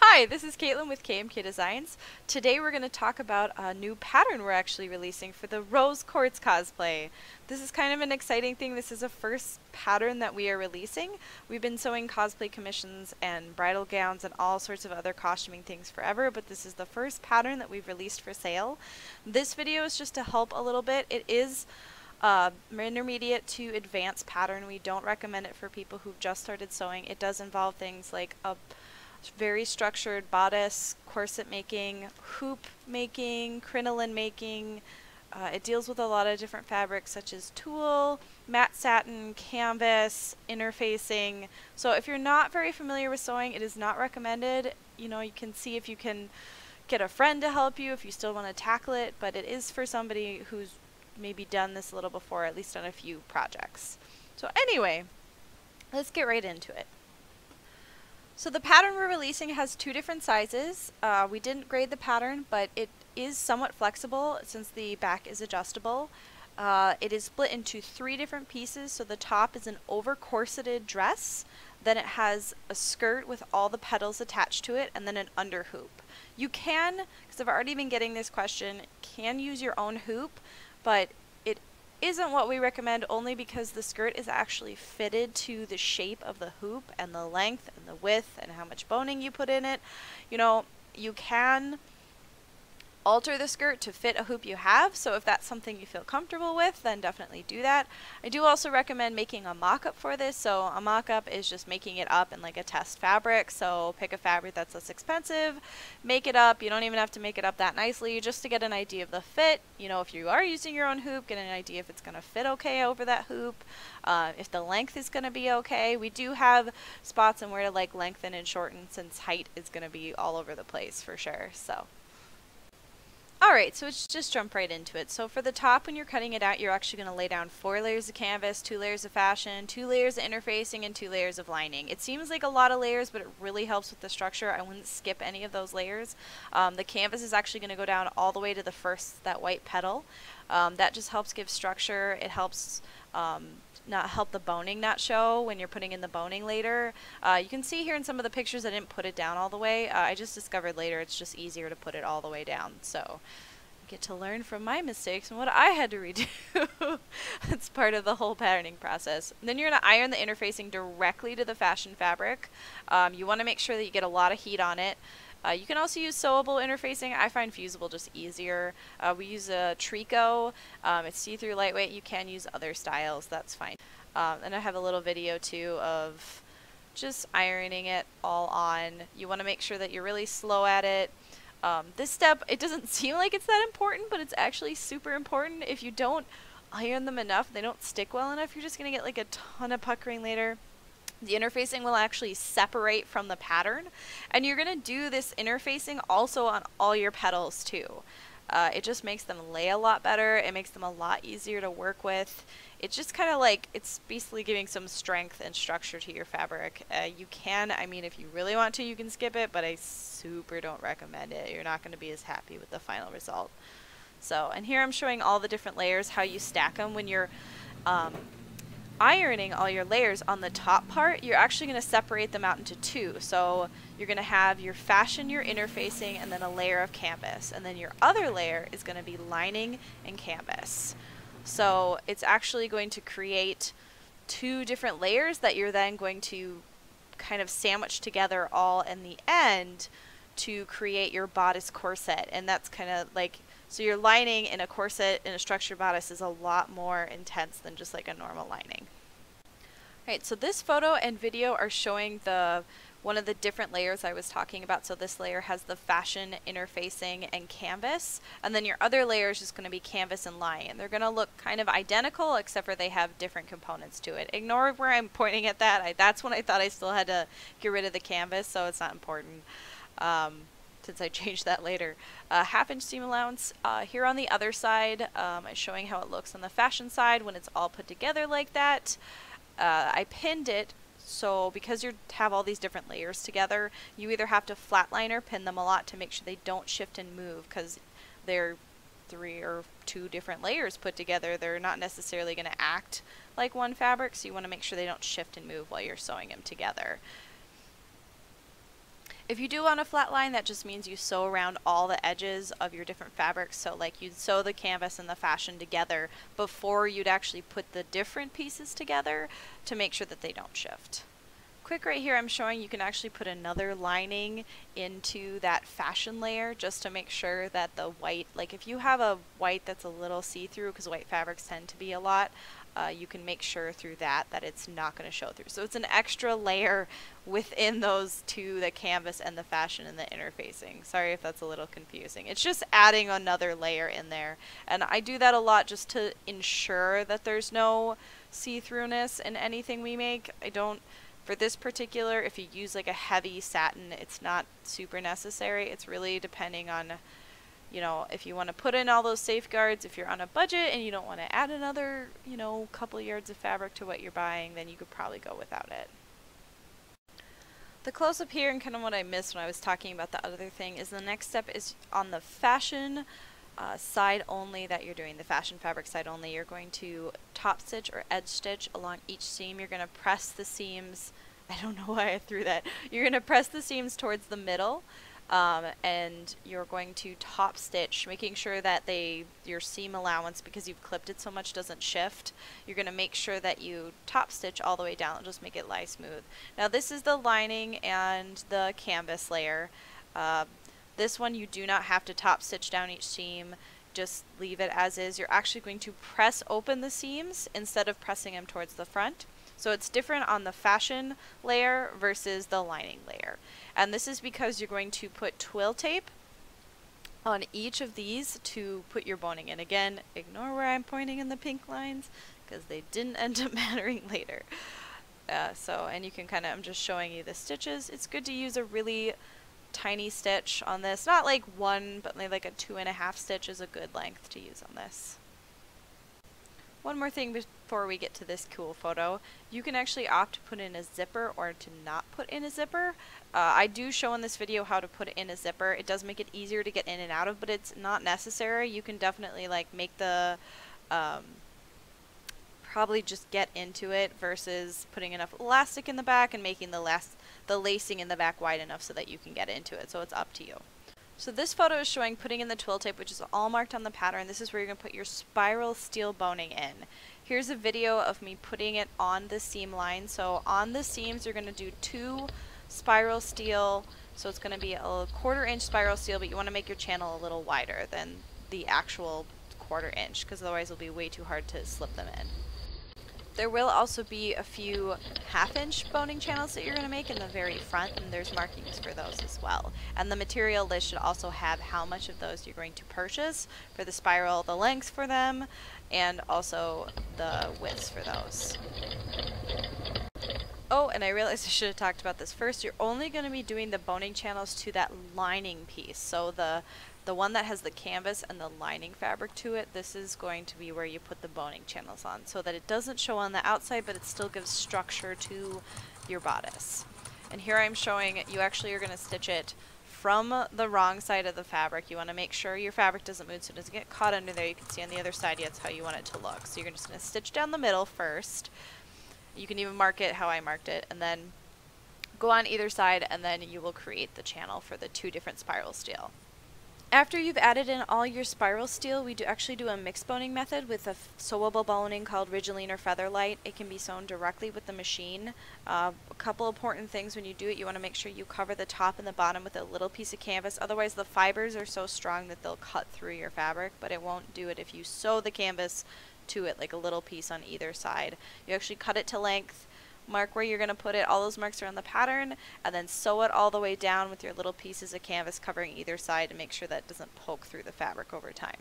Hi, this is Caitlin with KMK Designs. Today we're going to talk about a new pattern we're actually releasing for the Rose Quartz cosplay. This is kind of an exciting thing. This is the first pattern that we are releasing. We've been sewing cosplay commissions and bridal gowns and all sorts of other costuming things forever, but this is the first pattern that we've released for sale. This video is just to help a little bit. It is intermediate to advanced pattern. We don't recommend it for people who've just started sewing. It does involve things like a very structured bodice, corset making, hoop making, crinoline making. It deals with a lot of different fabrics such as tulle, matte satin, canvas, interfacing. So if you're not very familiar with sewing, it is not recommended. You know, you can see if you can get a friend to help you if you still want to tackle it, but it is for somebody who's maybe done this a little before, at least on a few projects. So anyway, let's get right into it. So the pattern we're releasing has two different sizes. We didn't grade the pattern, but it is somewhat flexible since the back is adjustable. It is split into three different pieces. So the top is an over-corseted dress, then it has a skirt with all the petals attached to it, and then an under hoop. You can, because I've already been getting this question, can use your own hoop, but it isn't what we recommend only because the skirt is actually fitted to the shape of the hoop and the length and the width and how much boning you put in it. You know, you can alter the skirt to fit a hoop you have, so if that's something you feel comfortable with, then definitely do that. I do also recommend making a mock-up for this. So a mock-up is just making it up in like a test fabric. So pick a fabric that's less expensive, make it up. You don't even have to make it up that nicely, just to get an idea of the fit. You know, if you are using your own hoop, get an idea if it's going to fit okay over that hoop, if the length is going to be okay. We do have spots on where to like lengthen and shorten, since height is going to be all over the place for sure. So alright, so let's just jump right into it. So for the top, when you're cutting it out, you're actually going to lay down 4 layers of canvas, 2 layers of fashion, 2 layers of interfacing, and 2 layers of lining. It seems like a lot of layers, but it really helps with the structure. I wouldn't skip any of those layers. The canvas is actually going to go down all the way to the first, that white petal. That just helps give structure. It helps help the boning not show when you're putting in the boning later. You can see here in some of the pictures I didn't put it down all the way. I just discovered later it's just easier to put it all the way down, so I get to learn from my mistakes and what I had to redo. That's part of the whole patterning process. And then you're going to iron the interfacing directly to the fashion fabric. You want to make sure that you get a lot of heat on it. You can also use sewable interfacing. I find fusible just easier. We use a Trico. It's see-through, lightweight. You can use other styles. That's fine. And I have a little video too of just ironing it all on. You want to make sure that you're really slow at it. This step, it doesn't seem like it's that important, but it's actually super important. If you don't iron them enough, they don't stick well enough, you're just going to get like a ton of puckering later. The interfacing will actually separate from the pattern, and you're going to do this interfacing also on all your petals too. It just makes them lay a lot better. It makes them a lot easier to work with. It's just kind of like, it's basically giving some strength and structure to your fabric. You can, I mean, if you really want to, you can skip it, but I super don't recommend it. You're not going to be as happy with the final result. So, and here I'm showing all the different layers, how you stack them when you're ironing all your layers. On the top part, you're actually going to separate them out into two. So you're going to have your fashion, your interfacing, and then a layer of canvas. And then your other layer is going to be lining and canvas. So it's actually going to create two different layers that you're then going to kind of sandwich together all in the end to create your bodice corset. And that's kind of like, so your lining in a corset in a structured bodice is a lot more intense than just like a normal lining. Alright, so this photo and video are showing one of the different layers I was talking about. So this layer has the fashion, interfacing, and canvas. And then your other layer is just going to be canvas and lining. They're going to look kind of identical, except for they have different components to it. Ignore where I'm pointing at that. That's when I thought I still had to get rid of the canvas, so it's not important. Since I changed that later. 1/2 inch seam allowance here on the other side. I'm showing how it looks on the fashion side when it's all put together like that. I pinned it, so because you have all these different layers together, you either have to flatline or pin them a lot to make sure they don't shift and move, because they're 3 or 2 different layers put together. They're not necessarily going to act like one fabric, so you want to make sure they don't shift and move while you're sewing them together. If you do on a flat line, that just means you sew around all the edges of your different fabrics. So like you'd sew the canvas and the fashion together before you'd actually put the different pieces together to make sure that they don't shift. Quick right here, I'm showing you can actually put another lining into that fashion layer just to make sure that the white, like if you have a white that's a little see-through, because white fabrics tend to be a lot, you can make sure through that it's not going to show through. So it's an extra layer within those two, the canvas and the fashion and the interfacing. Sorry if that's a little confusing. It's just adding another layer in there. And I do that a lot just to ensure that there's no see-throughness in anything we make. I don't... For this particular, if you use like a heavy satin, it's not super necessary. It's really depending on, you know, if you want to put in all those safeguards, if you're on a budget and you don't want to add another, you know, couple yards of fabric to what you're buying, then you could probably go without it. The close-up here and kind of what I missed when I was talking about the other thing is the next step is on the fashion side only that you're doing, the fashion fabric side only, you're going to top stitch or edge stitch along each seam. You're going to press the seams, I don't know why I threw that, you're going to press the seams towards the middle, and you're going to top stitch, making sure that your seam allowance, because you've clipped it so much, doesn't shift. You're going to make sure that you top stitch all the way down, just make it lie smooth. Now this is the lining and the canvas layer. This one you do not have to top stitch down each seam, just leave it as is. You're actually going to press open the seams instead of pressing them towards the front. So it's different on the fashion layer versus the lining layer. And this is because you're going to put twill tape on each of these to put your boning in. Again, ignore where I'm pointing in the pink lines because they didn't end up mattering later. And you can kind of, I'm just showing you the stitches. It's good to use a really tiny stitch on this, not like one, but like a 2.5 stitch is a good length to use on this. One more thing before we get to this cool photo, you can actually opt to put in a zipper or to not put in a zipper. I do show in this video how to put in a zipper. It does make it easier to get in and out of, but it's not necessary. You can definitely like make the probably just get into it versus putting enough elastic in the back and making the lacing in the back wide enough so that you can get into it. So it's up to you. So this photo is showing putting in the twill tape, which is all marked on the pattern. This is where you're going to put your spiral steel boning in. Here's a video of me putting it on the seam line. So on the seams, you're going to do 2 spiral steel. So it's going to be a 1/4 inch spiral steel, but you want to make your channel a little wider than the actual 1/4 inch, because otherwise it'll be way too hard to slip them in. There will also be a few 1/2 inch boning channels that you're going to make in the very front, and there's markings for those as well. And the material list should also have how much of those you're going to purchase for the spiral, the lengths for them, and also the widths for those. Oh, and I realized I should have talked about this first. You're only going to be doing the boning channels to that lining piece. So the one that has the canvas and the lining fabric to it, this is going to be where you put the boning channels on so that it doesn't show on the outside, but it still gives structure to your bodice. And here I'm showing you actually are going to stitch it from the wrong side of the fabric. You want to make sure your fabric doesn't move so it doesn't get caught under there. You can see on the other side, that's how you want it to look. So you're just going to stitch down the middle first. You can even mark it how I marked it, and then go on either side, and then you will create the channel for the 2 different spiral steel. After you've added in all your spiral steel, we do actually do a mixed boning method with a sewable boning called Rigilene or Featherlite. It can be sewn directly with the machine. A couple important things when you do it, you want to make sure you cover the top and the bottom with a little piece of canvas. Otherwise, the fibers are so strong that they'll cut through your fabric, but it won't do it if you sew the canvas to it, like a little piece on either side. You actually cut it to length, mark where you're going to put it, all those marks are on the pattern, and then sew it all the way down with your little pieces of canvas covering either side to make sure that it doesn't poke through the fabric over time.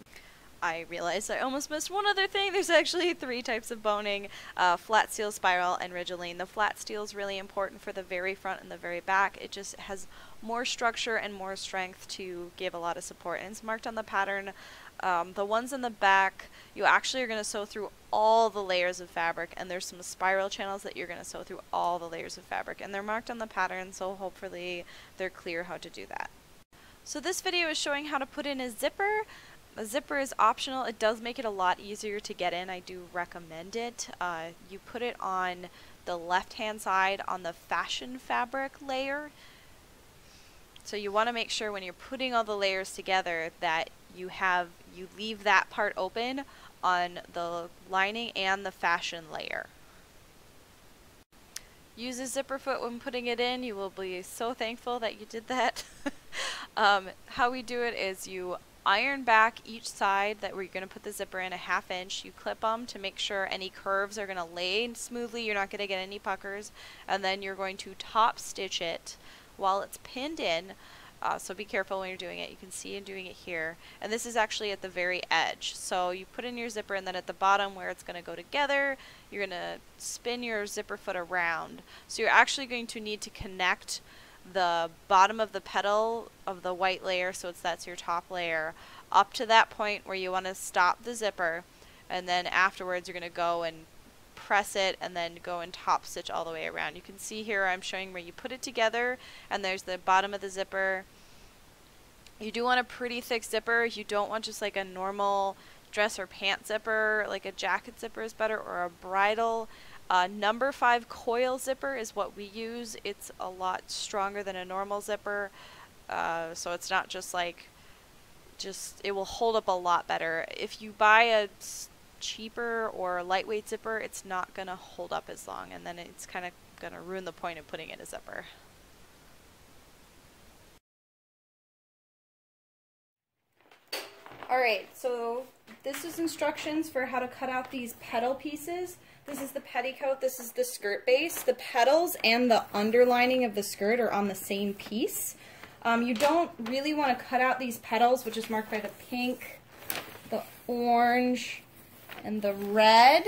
I realized I almost missed one other thing. There's actually 3 types of boning, flat steel, spiral, and Rigilene. The flat steel is really important for the very front and the very back. It just has more structure and more strength to give a lot of support, and it's marked on the pattern. The ones in the back, you actually are going to sew through all the layers of fabric, and there's some spiral channels that you're going to sew through all the layers of fabric, and they're marked on the pattern, so hopefully they're clear how to do that. So this video is showing how to put in a zipper. A zipper is optional. It does make it a lot easier to get in. I do recommend it. You put it on the left-hand side on the fashion fabric layer. So you want to make sure when you're putting all the layers together that you leave that part open on the lining and the fashion layer. Use a zipper foot when putting it in. You will be so thankful that you did that. How we do it is you iron back each side that where you're going to put the zipper in a 1/2 inch. You clip them to make sure any curves are going to lay smoothly. You're not going to get any puckers. And then you're going to top stitch it while it's pinned in. So be careful when you're doing it. You can see I'm doing it here. And this is actually at the very edge. So you put in your zipper, and then at the bottom where it's going to go together, you're going to spin your zipper foot around. So you're actually going to need to connect the bottom of the petal of the white layer, so that's your top layer, up to that point where you want to stop the zipper. And then afterwards you're going to go and press it and then go and top stitch all the way around. You can see here I'm showing where you put it together, and there's the bottom of the zipper. You do want a pretty thick zipper. You don't want just like a normal dress or pant zipper. Like a jacket zipper is better, or a bridle. Number 5 coil zipper is what we use. It's a lot stronger than a normal zipper, so it's not just like it will hold up a lot better. If you buy a cheaper or lightweight zipper, it's not gonna hold up as long, and then it's kind of gonna ruin the point of putting in a zipper. Alright, so this is instructions for how to cut out these petal pieces. This is the petticoat, this is the skirt base. The petals and the underlining of the skirt are on the same piece. You don't really want to cut out these petals, which is marked by the pink, the orange, and the red,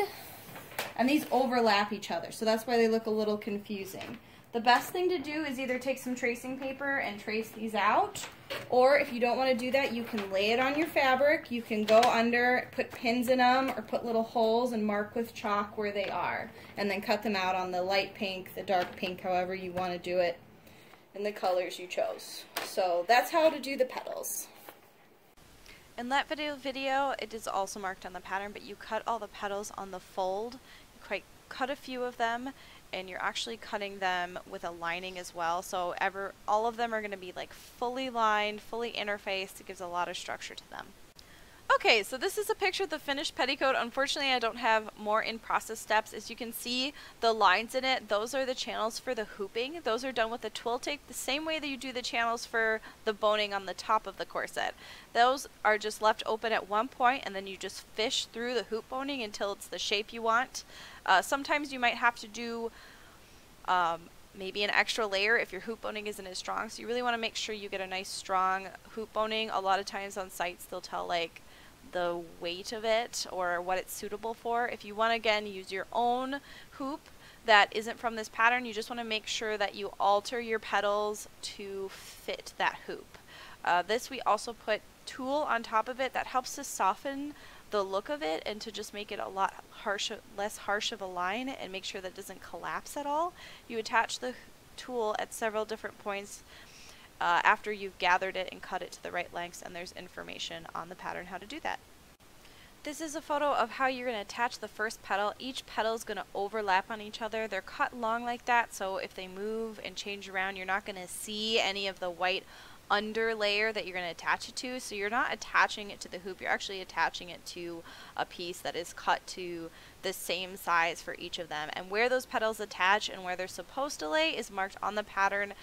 and these overlap each other, so that's why they look a little confusing. The best thing to do is either take some tracing paper and trace these out, or if you don't want to do that, you can lay it on your fabric. You can go under, put pins in them, or put little holes and mark with chalk where they are, and then cut them out on the light pink, the dark pink, however you want to do it, in the colors you chose. So that's how to do the petals. In that video, it is also marked on the pattern, but you cut all the petals on the fold. You quite cut a few of them, and you're actually cutting them with a lining as well. So all of them are going to be like fully lined, fully interfaced. It gives a lot of structure to them. Okay, so this is a picture of the finished petticoat. Unfortunately, I don't have more in-process steps. As you can see, the lines in it, those are the channels for the hooping. Those are done with the twill tape, the same way that you do the channels for the boning on the top of the corset. Those are just left open at one point, and then you just fish through the hoop boning until it's the shape you want. Sometimes you might have to do maybe an extra layer if your hoop boning isn't as strong. So you really want to make sure you get a nice strong hoop boning. A lot of times on sites, they'll tell like the weight of it or what it's suitable for. If you want to, again, use your own hoop that isn't from this pattern, you just want to make sure that you alter your petals to fit that hoop. This we also put tulle on top of it. That helps to soften the look of it and to just make it a lot less harsh of a line and make sure that it doesn't collapse at all. You attach the tulle at several different points after you've gathered it and cut it to the right lengths, and there's information on the pattern how to do that. This is a photo of how you're going to attach the first petal. Each petal is going to overlap on each other. They're cut long like that, so if they move and change around, you're not going to see any of the white under layer that you're going to attach it to. So you're not attaching it to the hoop, you're actually attaching it to a piece that is cut to the same size for each of them. And where those petals attach and where they're supposed to lay is marked on the pattern.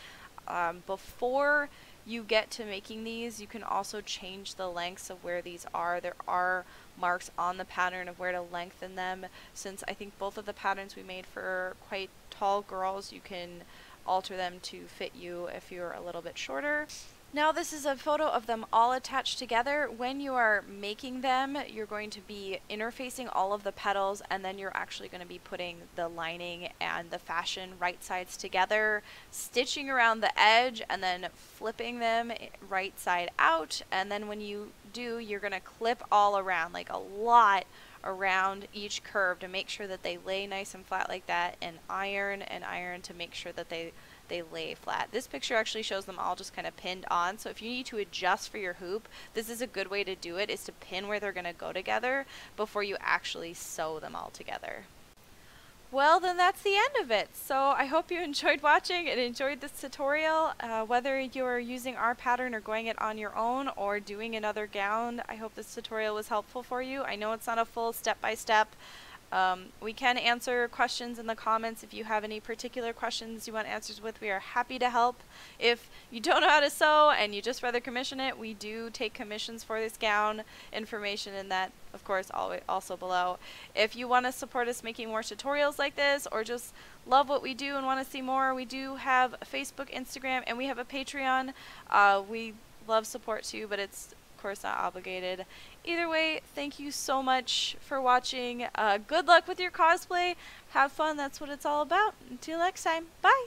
Before you get to making these, you can also change the lengths of where these are. There are marks on the pattern of where to lengthen them. Since I think both of the patterns we made for quite tall girls, you can alter them to fit you if you're a little bit shorter. Now this is a photo of them all attached together. When you are making them, you're going to be interfacing all of the petals, and then you're actually going to be putting the lining and the fashion right sides together, stitching around the edge, and then flipping them right side out. And then when you do, you're going to clip all around, like a lot around each curve, to make sure that they lay nice and flat like that, and iron to make sure that they lay flat. This picture actually shows them all just kind of pinned on, so if you need to adjust for your hoop, this is a good way to do it, is to pin where they're going to go together before you actually sew them all together. Well, then that's the end of it. So I hope you enjoyed watching and enjoyed this tutorial. Whether you're using our pattern or going it on your own or doing another gown, I hope this tutorial was helpful for you. I know it's not a full step-by-step. We can answer questions in the comments. If you have any particular questions you want answers with, we are happy to help. If you don't know how to sew and you just rather commission it, we do take commissions for this gown. Information in that, of course, also below. If you want to support us making more tutorials like this, or just love what we do and want to see more, we do have a Facebook, Instagram, and we have a Patreon. We love support too, but it's course not obligated. Either way, thank you so much for watching. Good luck with your cosplay. Have fun. That's what it's all about. Until next time. Bye.